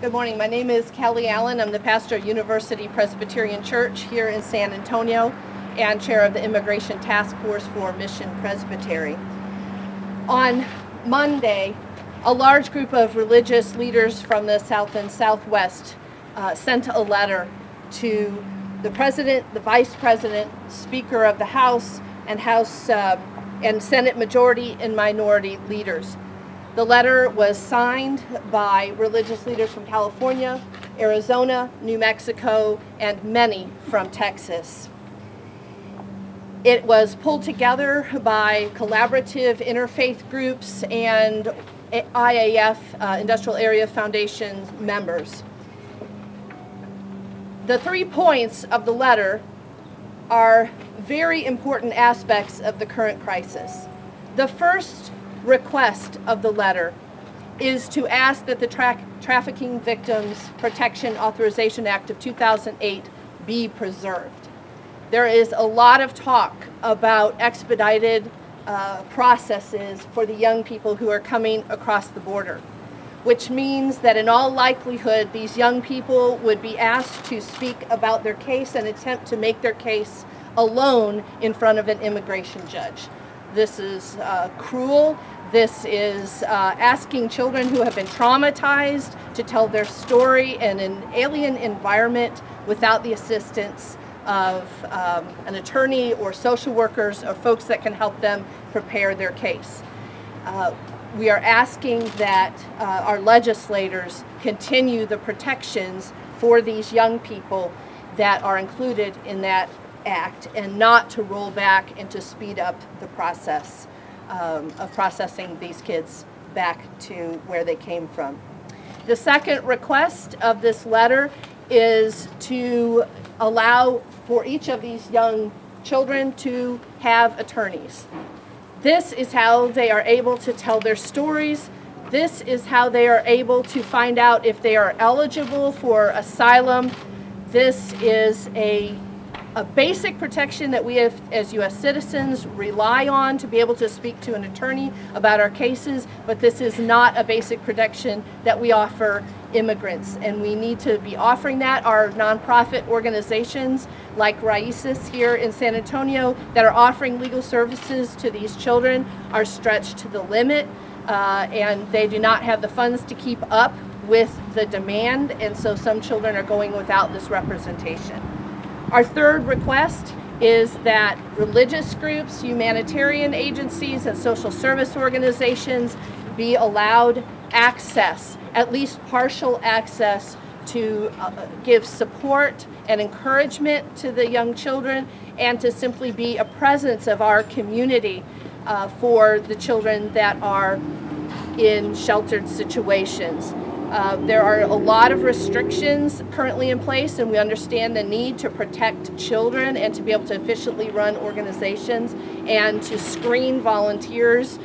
Good morning. My name is Kelly Allen. I'm the pastor of University Presbyterian Church here in San Antonio and chair of the Immigration Task Force for Mission Presbytery. On Monday, a large group of religious leaders from the South and Southwest sent a letter to the President, the Vice President, Speaker of the House, and Senate Majority and Minority Leaders. The letter was signed by religious leaders from California, Arizona, New Mexico, and many from Texas. It was pulled together by collaborative interfaith groups and IAF, Industrial Area Foundation members. The 3 points of the letter are very important aspects of the current crisis. The first request of the letter is to ask that the Trafficking Victims Protection Authorization Act of 2008 be preserved. There is a lot of talk about expedited processes for the young people who are coming across the border, which means that in all likelihood these young people would be asked to speak about their case and attempt to make their case alone in front of an immigration judge. This is cruel. This is asking children who have been traumatized to tell their story in an alien environment without the assistance of an attorney or social workers or folks that can help them prepare their case. We are asking that our legislators continue the protections for these young people that are included in that act and not to roll back and to speed up the process of processing these kids back to where they came from. The second request of this letter is to allow for each of these young children to have attorneys. This is how they are able to tell their stories. This is how they are able to find out if they are eligible for asylum. This is a basic protection that we have, as U.S. citizens, rely on to be able to speak to an attorney about our cases, but this is not a basic protection that we offer immigrants, and we need to be offering that. Our nonprofit organizations like RAICES here in San Antonio that are offering legal services to these children are stretched to the limit, and they do not have the funds to keep up with the demand, and so some children are going without this representation. Our third request is that religious groups, humanitarian agencies, and social service organizations be allowed access, at least partial access, to give support and encouragement to the young children and to simply be a presence of our community for the children that are in sheltered situations. There are a lot of restrictions currently in place, and we understand the need to protect children and to be able to efficiently run organizations and to screen volunteers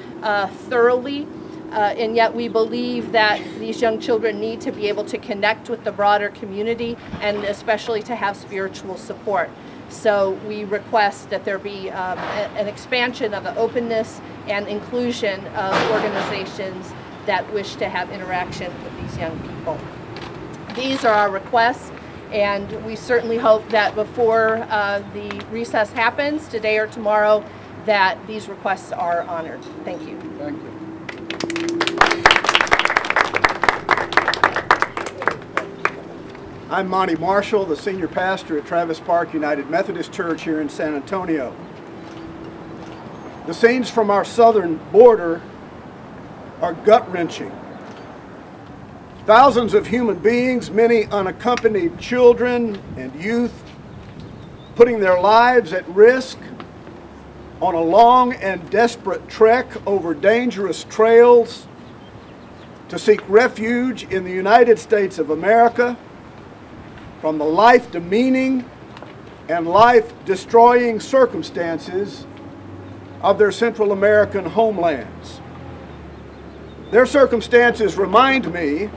thoroughly, and yet we believe that these young children need to be able to connect with the broader community and especially to have spiritual support. So we request that there be an expansion of the openness and inclusion of organizations that wish to have interaction with these young people. These are our requests, and we certainly hope that before the recess happens, today or tomorrow, that these requests are honored. Thank you. Thank you. I'm Monty Marshall, the senior pastor at Travis Park United Methodist Church here in San Antonio. The scenes from our southern border are gut-wrenching. Thousands of human beings, many unaccompanied children and youth, putting their lives at risk on a long and desperate trek over dangerous trails to seek refuge in the United States of America from the life-demeaning and life-destroying circumstances of their Central American homelands. Their circumstances remind me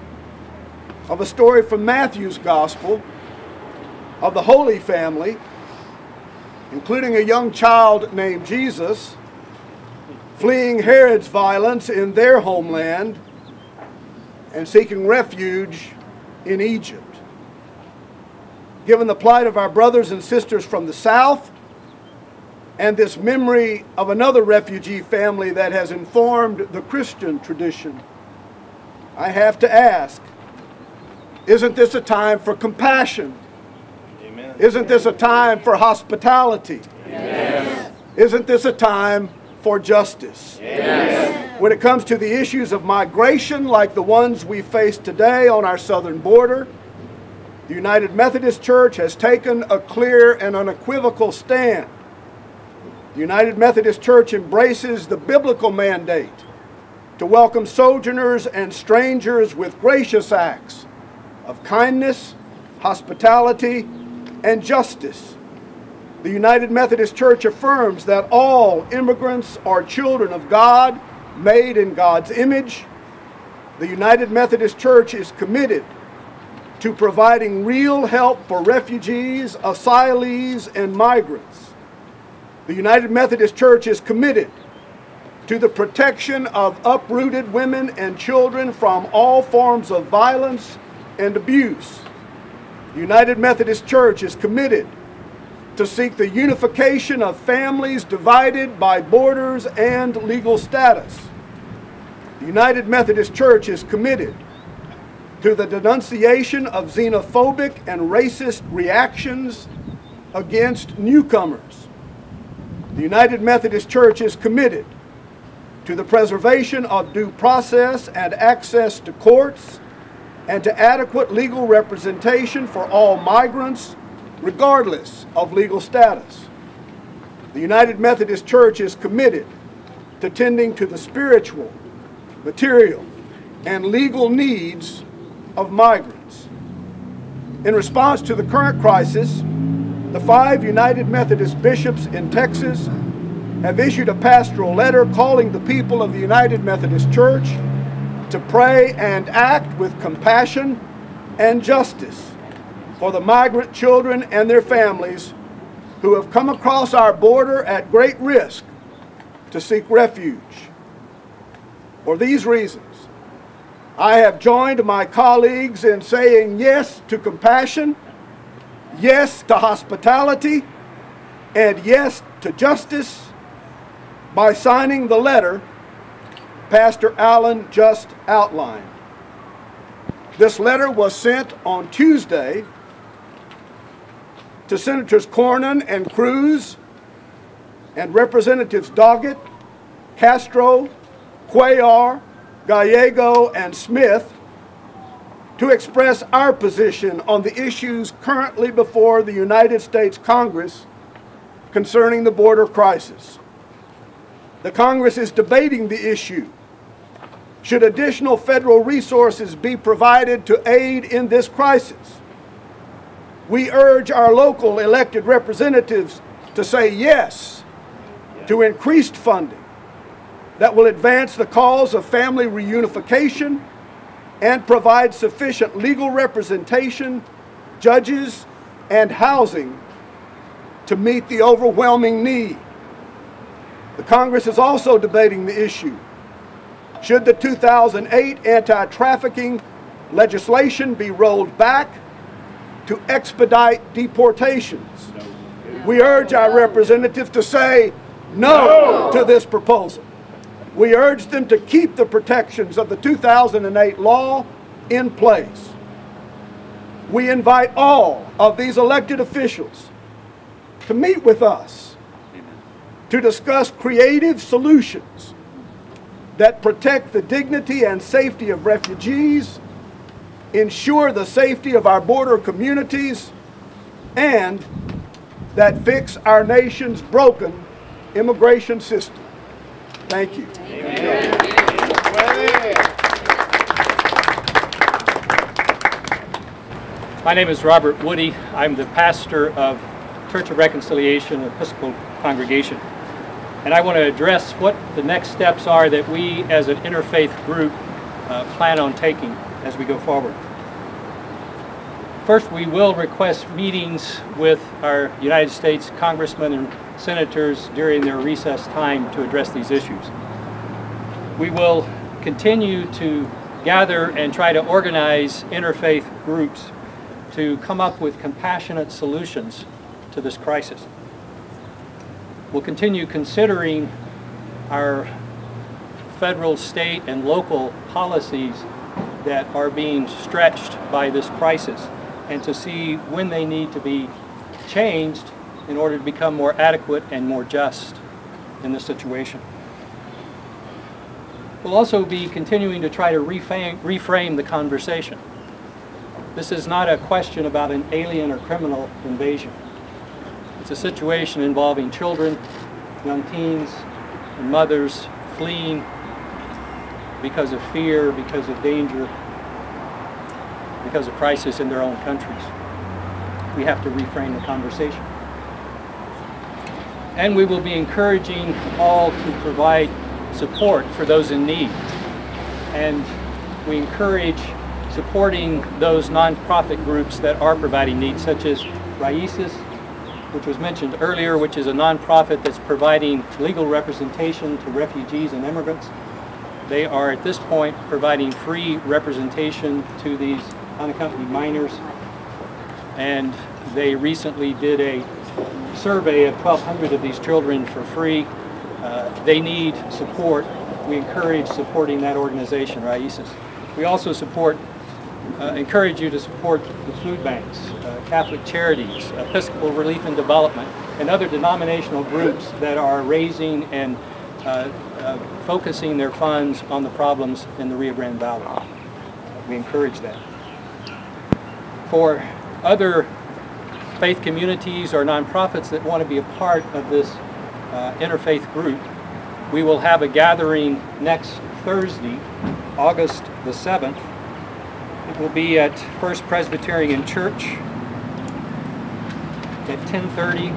of a story from Matthew's Gospel of the Holy Family, including a young child named Jesus, fleeing Herod's violence in their homeland and seeking refuge in Egypt. Given the plight of our brothers and sisters from the South, and this memory of another refugee family that has informed the Christian tradition, I have to ask, isn't this a time for compassion? Amen. Isn't this a time for hospitality? Yes. Isn't this a time for justice? Yes. When it comes to the issues of migration, like the ones we face today on our southern border, the United Methodist Church has taken a clear and unequivocal stand. The United Methodist Church embraces the biblical mandate to welcome sojourners and strangers with gracious acts of kindness, hospitality, and justice. The United Methodist Church affirms that all immigrants are children of God, made in God's image. The United Methodist Church is committed to providing real help for refugees, asylees, and migrants. The United Methodist Church is committed to the protection of uprooted women and children from all forms of violence and abuse. The United Methodist Church is committed to seek the unification of families divided by borders and legal status. The United Methodist Church is committed to the denunciation of xenophobic and racist reactions against newcomers. The United Methodist Church is committed to the preservation of due process and access to courts, and to adequate legal representation for all migrants, regardless of legal status. The United Methodist Church is committed to tending to the spiritual, material, and legal needs of migrants. In response to the current crisis, the 5 United Methodist bishops in Texas have issued a pastoral letter calling the people of the United Methodist Church to pray and act with compassion and justice for the migrant children and their families who have come across our border at great risk to seek refuge. For these reasons, I have joined my colleagues in saying yes to compassion, yes to hospitality, and yes to justice by signing the letter Pastor Allen just outlined. This letter was sent on Tuesday to Senators Cornyn and Cruz and Representatives Doggett, Castro, Cuellar, Gallego, and Smith to express our position on the issues currently before the United States Congress concerning the border crisis. The Congress is debating the issue. Should additional federal resources be provided to aid in this crisis? We urge our local elected representatives to say yes to increased funding that will advance the cause of family reunification and provide sufficient legal representation, judges, and housing to meet the overwhelming need. The Congress is also debating the issue. Should the 2008 anti-trafficking legislation be rolled back to expedite deportations? We urge our representatives to say no to this proposal. We urge them to keep the protections of the 2008 law in place. We invite all of these elected officials to meet with us to discuss creative solutions that protect the dignity and safety of refugees, ensure the safety of our border communities, and that fix our nation's broken immigration system. Thank you. Amen. My name is Robert Woody. I'm the pastor of Church of Reconciliation Episcopal Congregation. And I want to address what the next steps are that we as an interfaith group plan on taking as we go forward. First, we will request meetings with our United States congressmen and senators during their recess time to address these issues. We will continue to gather and try to organize interfaith groups to come up with compassionate solutions to this crisis. We'll continue considering our federal, state, and local policies that are being stretched by this crisis and to see when they need to be changed in order to become more adequate and more just in this situation. We'll also be continuing to try to reframe the conversation. This is not a question about an alien or criminal invasion. It's a situation involving children, young teens, and mothers fleeing because of fear, because of danger, because of crisis in their own countries. We have to reframe the conversation. And we will be encouraging all to provide support for those in need. And we encourage supporting those nonprofit groups that are providing needs, such as RAICES, which was mentioned earlier, which is a nonprofit that's providing legal representation to refugees and immigrants. They are at this point providing free representation to these unaccompanied minors. And they recently did a survey of 1,200 of these children for free. They need support. We encourage supporting that organization, RAICES. We also encourage you to support the food banks, Catholic charities, Episcopal Relief and Development, and other denominational groups that are raising and focusing their funds on the problems in the Rio Grande Valley. We encourage that. For other faith communities or nonprofits that want to be a part of this interfaith group, we will have a gathering next Thursday, August the 7th. It will be at First Presbyterian Church at 10:30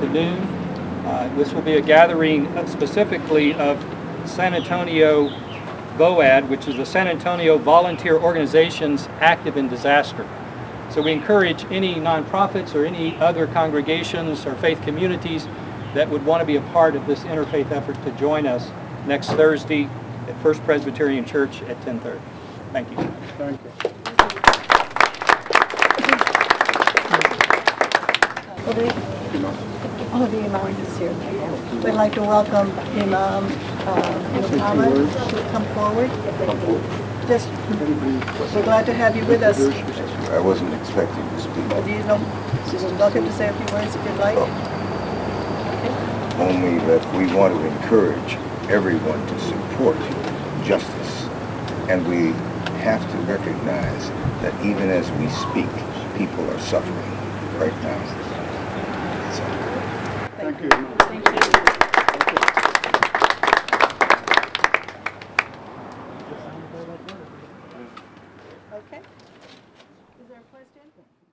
to noon. This will be a gathering specifically of San Antonio VOAD, which is the San Antonio Volunteer Organizations Active in Disaster. So we encourage any nonprofits or any other congregations or faith communities that would want to be a part of this interfaith effort to join us next Thursday at First Presbyterian Church at 10:30. Thank you. Thank you. All of the imams here. We'd like to welcome Imam Muhammad to come forward. Just, we're glad to have you with us. I wasn't expecting to speak. Do you know, Mrs. Doggett, to say a few words if you'd like? Only that we want to encourage everyone to support justice. And we have to recognize that even as we speak, people are suffering right now. So. Thank you. Thank you. Okay. Is there a question?